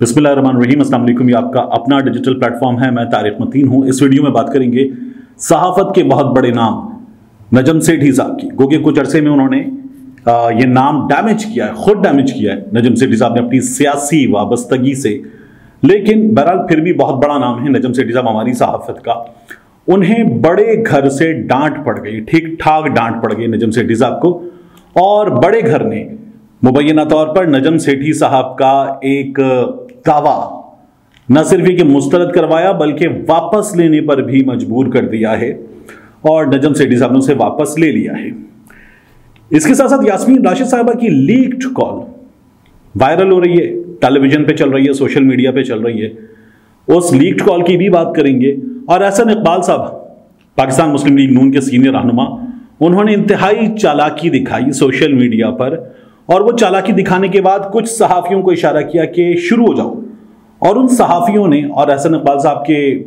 बिस्मिल्लाहिर्रहमानिर्रहीम, अस्सलाम वालेकुम। ये आपका अपना डिजिटल प्लेटफॉर्म है, मैं तारिक मतीन हूँ। इस वीडियो में बात करेंगे सहाफत के बहुत बड़े नाम नजम सेठी साहब की। क्योंकि कुछ अरसे में उन्होंने ये नाम डैमेज किया है, खुद डैमेज किया है नजम सेठी साहब ने अपनी सियासी वाबस्तगी से। लेकिन बहरहाल फिर भी बहुत बड़ा नाम है नजम सेठी साहब हमारी सहाफत का। उन्हें बड़े घर से डांट पड़ गई, ठीक ठाक डांट पड़ गई नजम सेठी साहब को। और बड़े घर ने मुबैना तौर पर नजम सेठी साहब का एक दावा न सिर्फ ये कि मुस्तरद करवाया बल्कि वापस लेने पर भी मजबूर कर दिया है, और नजम सेठी साहब ने उसे वापस ले लिया है। इसके साथ साथ यास्मीन राशिद साहबा की लीक्ड कॉल वायरल हो रही है, टेलीविजन पे चल रही है, सोशल मीडिया पे चल रही है। उस लीक्ड कॉल की भी बात करेंगे। और एहसन इकबाल साहब, पाकिस्तान मुस्लिम लीग नून के सीनियर रहनुमा, उन्होंने इंतहाई चालाकी दिखाई सोशल मीडिया पर। और वो चालाकी दिखाने के बाद कुछ सहाफ़ियों को इशारा किया कि शुरू हो जाओ, और उन सहाफ़ियों ने और एहसन इकबाल साहब के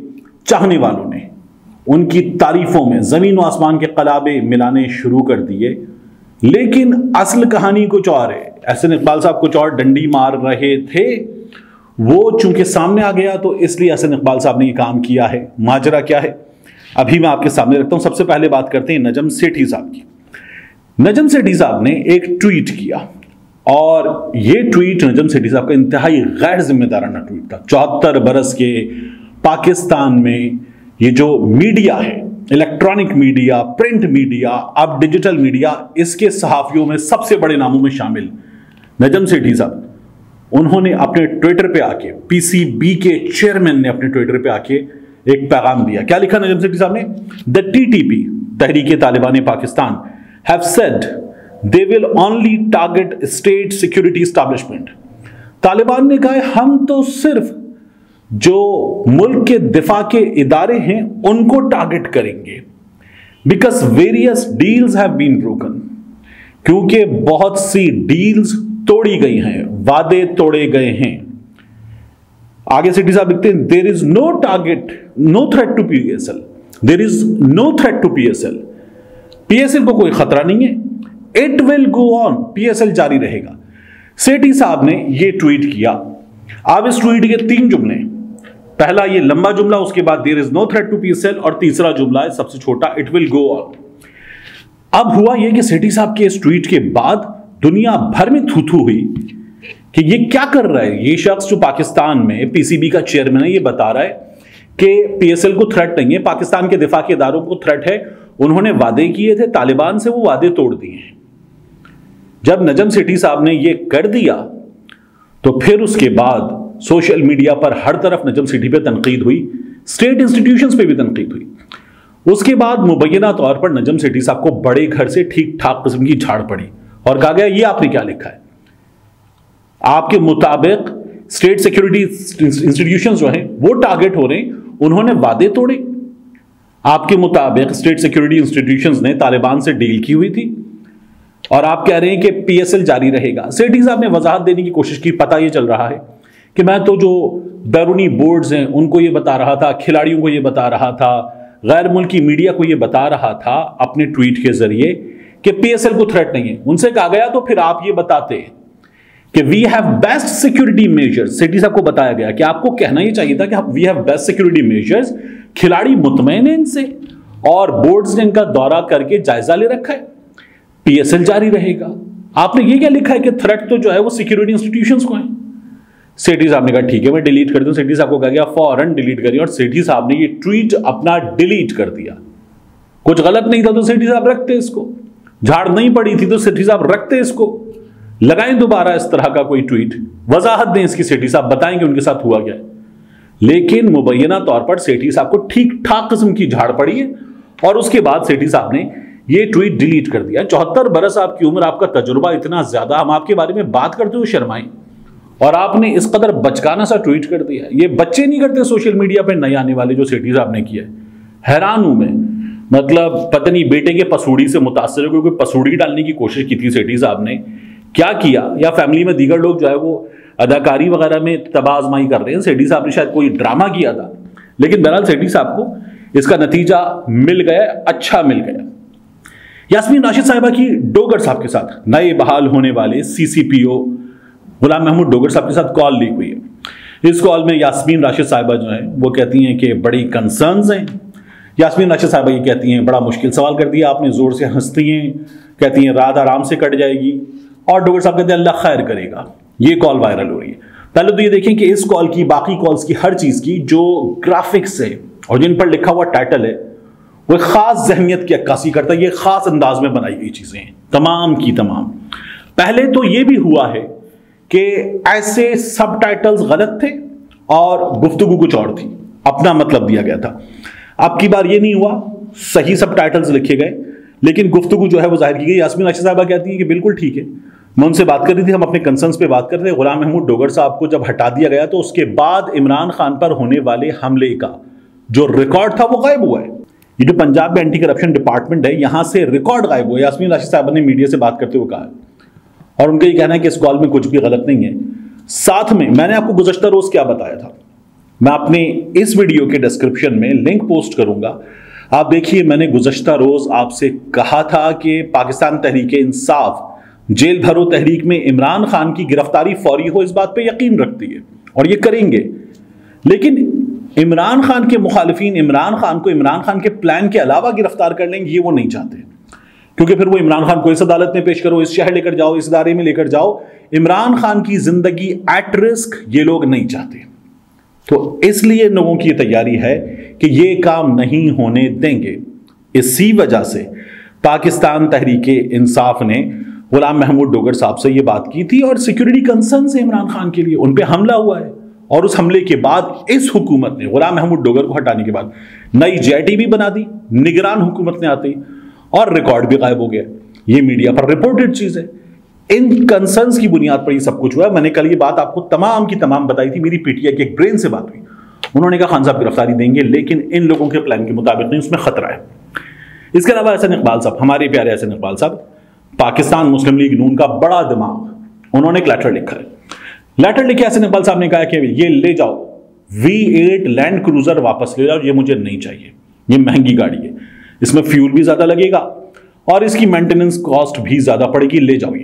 चाहने वालों ने उनकी तारीफ़ों में ज़मीन व आसमान के कलाबे मिलाने शुरू कर दिए। लेकिन असल कहानी कुछ और है। एहसन इकबाल साहब कुछ और डंडी मार रहे थे, वो चूंकि सामने आ गया तो इसलिए एहसन इकबाल साहब ने ये काम किया है। माजरा क्या है अभी मैं आपके सामने रखता हूँ। सबसे पहले बात करते हैं नजम सेठी साहब की। नजम सेठी साहब ने एक ट्वीट किया, और ये ट्वीट नजम सेठी साहब का इंतहाई गैर जिम्मेदाराना ट्वीट था। 74 बरस के पाकिस्तान में ये जो मीडिया है, इलेक्ट्रॉनिक मीडिया, प्रिंट मीडिया, अब डिजिटल मीडिया, इसके सहाफ़ियों में सबसे बड़े नामों में शामिल नजम सेठी साहब, उन्होंने अपने ट्विटर पे आके, पीसीबी के चेयरमैन ने अपने ट्विटर पे आके एक पैगाम दिया। क्या लिखा नजम सेठी साहब ने? The TTP, Tehreek Taliban Pakistan, have said they will only target state security establishment. Taliban ने कहा हम तो सिर्फ जो मुल्क के दिफा के इदारे हैं उनको टारगेट करेंगे। Because various deals have been broken. क्योंकि बहुत सी डील्स तोड़ी गई हैं, वादे तोड़े गए हैं। आगे सेठी साहब लिखते हैं, there is no target, no threat to PSL. There is no threat to PSL. PSL को कोई खतरा नहीं है, it will go on, PSL जारी रहेगा। सेठी साहब ने ये ट्वीट किया। अब इस ट्वीट के तीन जुमले, पहला ये लंबा जुमला, उसके बाद there is no threat to PSL, और तीसरा जुमला है सबसे छोटा, इट विल गो ऑन। अब हुआ ये कि सेठी साहब के इस ट्वीट के बाद दुनिया भर में थूथू हुई कि ये क्या कर रहा है ये शख्स जो पाकिस्तान में पीसीबी का चेयरमैन है, ये बता रहा है कि पीएसएल को थ्रेट नहीं है, पाकिस्तान के दिफा के इदारों को थ्रेट है, उन्होंने वादे किए थे तालिबान से, वो वादे तोड़ दिए हैं। जब नजम सेठी साहब ने ये कर दिया तो फिर उसके बाद सोशल मीडिया पर हर तरफ नजम सेठी पे तनकीद हुई, स्टेट इंस्टीट्यूशंस पे भी तनकीद हुई। उसके बाद मुबैना तौर पर नजम सेठी साहब को बड़े घर से ठीक ठाक किस्म की झाड़ पड़ी और कहा गया ये आपने क्या लिखा है, आपके मुताबिक स्टेट सिक्योरिटी इंस्टीट्यूशंस जो हैं वो टारगेट हो रहे हैं, उन्होंने वादे तोड़े, आपके मुताबिक स्टेट सिक्योरिटी इंस्टीट्यूशंस ने तालिबान से डील की हुई थी, और आप कह रहे हैं कि पीएसएल जारी रहेगा। सेठी साहब ने वजाहत देने की कोशिश की, पता ये चल रहा है कि मैं तो जो बैरूनी बोर्ड्स हैं उनको ये बता रहा था, खिलाड़ियों को ये बता रहा था, गैर मुल्की मीडिया को ये बता रहा था अपने ट्वीट के जरिए कि पीएसएल को थ्रेट नहीं है। उनसे कहा गया तो फिर आप ये बताते कि we have best security measures. Sethi साहब को बताया गया कि आपको कहना ये चाहिए था कि we have best security measures, खिलाड़ी मुतमईन है इनसे, और बोर्ड्स ने इनका दौरा करके जायजा ले रखा है, पीएसएल जारी रहेगा। आपने ये क्या लिखा है कि थ्रेट तो जो है वो सिक्योरिटी इंस्टीट्यूशंस को है। सेठी साहब ने कहा ठीक है मैं डिलीट कर दूं, सेठी साहब को कहा गया फौरन डिलीट करिए, और सेठी साहब ने ये ट्वीट अपना डिलीट कर दिया। कुछ गलत नहीं था तो सेठी साहब रखते इसको, झाड़ नहीं पड़ी थी तो सेठी साहब रखते इसको, लगाएं दोबारा इस तरह का कोई ट्वीट, वजाहत दें इसकी, सेठी साहब बताएं कि उनके साथ हुआ क्या है। लेकिन मुबैना तौर पर सेठी साहब को ठीक ठाक किस्म की झाड़ पड़ी है, और उसके बाद सेठी साहब ने ये ट्वीट डिलीट कर दिया। 74 बरस आपकी उम्र, आपका तजुर्बा इतना ज्यादा, हम आपके बारे में बात करते हुए शर्माएं, और आपने इस कदर बचकाना सा ट्वीट कर दिया। ये बच्चे नहीं करते सोशल मीडिया पर नए आने वाले, जो सेठी साहब ने किया है। हैरान हूं मैं, मतलब पता नहीं बेटे के पसूड़ी से मुतासर होकर कोई पसूड़ी डालने की कोशिश की थी सेठी साहब ने, क्या किया, या फैमिली में दीगर लोग जो है वो अदाकारी वगैरह में तबाजमाई कर रहे हैं, सेठी साहब ने शायद कोई ड्रामा किया था। लेकिन बहरहाल सेठी साहब को इसका नतीजा मिल गया, अच्छा मिल गया। यास्मीन राशिद साहिबा की डोगर साहब के साथ नए बहाल होने वाले सीसीपीओ गुलाम महमूद डोगर साहब के साथ कॉल लीक हुई है। इस कॉल में यास्मीन राशिद साहिबा जो हैं वो कहती हैं कि बड़ी कंसर्न्स हैं। यास्मीन राशिद साहिबा ये कहती हैं बड़ा मुश्किल सवाल कर दिया आपने, ज़ोर से हंसती हैं, कहती हैं रात आराम से कट जाएगी। और डोगर साहब कहते हैं अल्लाह खैर करेगा। ये कॉल वायरल हो रही है। पहले तो ये देखें कि इस कॉल की, बाकी कॉल्स की, हर चीज़ की जो ग्राफिक्स है और जिन पर लिखा हुआ टाइटल है वो ख़ास जहमियत की अक्कासी करता है। ये ख़ास अंदाज में बनाई गई चीज़ें हैं तमाम की तमाम। पहले तो ये भी हुआ है कि ऐसे सब टाइटल्स गलत थे और गुफ्तगू कुछ और थी, अपना मतलब दिया गया था। अब की बार ये नहीं हुआ, सही सब टाइटल्स लिखे गए लेकिन गुफ्तगू जो है वो जाहिर की गई। यास्मीन राशिद साहिबा कहती है कि बिल्कुल ठीक है, मैं उनसे बात कर रही थी, हम अपने कंसर्न्स पे बात कर रहे थे। गुलाम महमूद डोगर साहब को जब हटा दिया गया तो उसके बाद इमरान खान पर होने वाले हमले का जो रिकॉर्ड था वो गायब हुआ है। ये जो पंजाब में एंटी करप्शन डिपार्टमेंट है यहाँ से रिकॉर्ड गायब हुआ। यास्मीन राशिद साहिबा ने मीडिया से बात करते हुए कहा और उनका ये कहना है कि इस कॉल में कुछ भी गलत नहीं है। साथ में मैंने आपको गुज़श्ता रोज़ क्या बताया था, मैं अपने इस वीडियो के डिस्क्रिप्शन में लिंक पोस्ट करूँगा, आप देखिए। मैंने गुज़श्ता रोज़ आपसे कहा था कि पाकिस्तान तहरीक इंसाफ जेल भरो तहरीक में इमरान खान की गिरफ्तारी फौरी हो, इस बात पे यकीन रखती है और ये करेंगे। लेकिन इमरान खान के मुखालिफिन इमरान खान को इमरान खान के प्लान के अलावा गिरफ्तार कर लेंगे, ये वो नहीं चाहते, क्योंकि फिर वो इमरान खान को इस अदालत में पेश करो, इस शहर लेकर जाओ, इस इदारे में लेकर जाओ, इमरान खान की जिंदगी एट रिस्क ये लोग नहीं चाहते। तो इसलिए लोगों की तैयारी है कि ये काम नहीं होने देंगे। इसी वजह से पाकिस्तान तहरीक इंसाफ ने गुलाम महमूद डोगर साहब से ये बात की थी और सिक्योरिटी कंसर्न से इमरान खान के लिए उन पर हमला हुआ है। और उस हमले के बाद इस हुकूमत ने गुलाम महमूद डोगर को हटाने के बाद नई JIT भी बना दी निगरान हुकूमत ने आते ही, और रिकॉर्ड भी गायब हो गया। ये मीडिया पर रिपोर्टेड चीज़ है। इन कंसर्न्स की बुनियाद पर ये सब कुछ हुआ। मैंने कल ये बात आपको तमाम की तमाम बताई थी। मेरी PTI के एक ब्रेन से बात हुई, उन्होंने कहा खान साहब गिरफ्तारी देंगे लेकिन इन लोगों के प्लान के मुताबिक नहीं, उसमें खतरा है। इसके अलावा एहसन इकबाल साहब, हमारे प्यारे एहसन इकबाल साहब, पाकिस्तान मुस्लिम लीग नून का बड़ा दिमाग, उन्होंने एक लेटर लिखा है। लेटर लिखे एहसन इकबाल साहब ने कहा कि ये ले जाओ V8 लैंड क्रूजर वापस ले जाओ, ये मुझे नहीं चाहिए, ये महंगी गाड़ी है, इसमें फ्यूल भी ज़्यादा लगेगा और इसकी मेंटेनेंस कॉस्ट भी ज़्यादा पड़ेगी, ले जाओ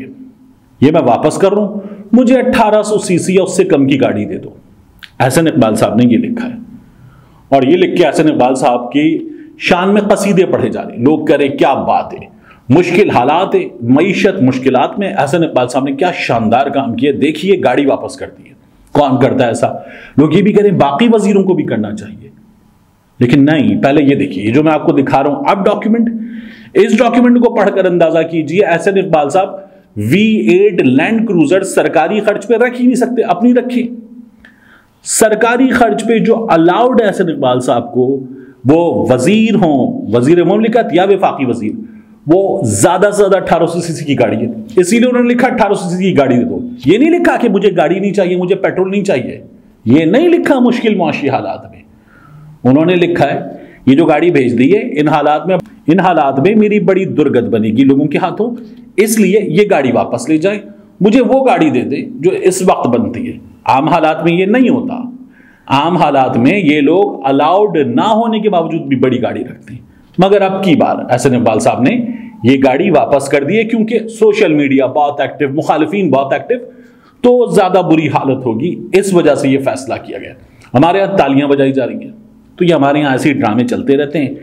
ये मैं वापस कर रहा हूं, मुझे 1800cc या उससे कम की गाड़ी दे दो। एहसन इकबाल साहब ने ये लिखा है और ये लिख के एहसन इकबाल साहब की शान में कसीदे पढ़े जा रहे। लोग कह रहे क्या बात है, मुश्किल हालात है, मईशत मुश्किलात में एहसन इकबाल साहब ने क्या शानदार काम किया, देखिए गाड़ी वापस कर दी है। कौन करता है ऐसा? लोग ये भी कह रहे हैं बाकी वजीरों को भी करना चाहिए, लेकिन नहीं, पहले ये देखिए जो मैं आपको दिखा रहा हूं अब डॉक्यूमेंट, इस डॉक्यूमेंट को पढ़कर अंदाजा कीजिए एहसन इकबाल साहब V8 लैंड क्रूजर सरकारी खर्च पे रख ही नहीं सकते, अपनी रखी। सरकारी खर्च पे जो अलाउड है एहसन इकबाल साहब को, वो वजीर हों, वजीर मुमलिकत या वफाकी वजीर, वो ज्यादा से ज्यादा 1800cc की गाड़ी है। इसीलिए उन्होंने लिखा 1800cc की गाड़ी दे दो। ये नहीं लिखा कि मुझे गाड़ी नहीं चाहिए, मुझे पेट्रोल नहीं चाहिए, ये नहीं लिखा। मुश्किल मुआशी हालात में उन्होंने लिखा है ये जो गाड़ी भेज दी है, इन हालात में मेरी बड़ी दुर्गत बनेगी लोगों के हाथों, इसलिए ये गाड़ी वापस ले जाए, मुझे वो गाड़ी दे दे जो इस वक्त बनती है। आम हालात में ये नहीं होता, आम हालात में ये लोग अलाउड ना होने के बावजूद भी बड़ी गाड़ी रखते हैं। मगर अब की बार एहसन इकबाल साहब ने ये गाड़ी वापस कर दी है क्योंकि सोशल मीडिया बहुत एक्टिव, मुखालिफिन बहुत एक्टिव, तो ज़्यादा बुरी हालत होगी, इस वजह से ये फैसला किया गया। हमारे यहाँ तालियां बजाई जा रही हैं, तो ये हमारे यहाँ ऐसे ड्रामे चलते रहते हैं,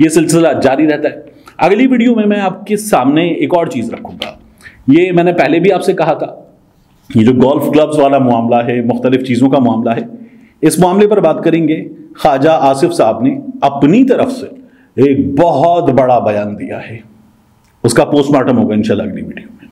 ये सिलसिला जारी रहता है। अगली वीडियो में मैं आपके सामने एक और चीज़ रखूँगा, ये मैंने पहले भी आपसे कहा था, ये जो गोल्फ क्लब्स वाला मामला है, मुख्तलिफ चीज़ों का मामला है, इस मामले पर बात करेंगे। ख्वाजा आसिफ साहब ने अपनी तरफ से एक बहुत बड़ा बयान दिया है, उसका पोस्टमार्टम होगा इंशाल्लाह अगली वीडियो।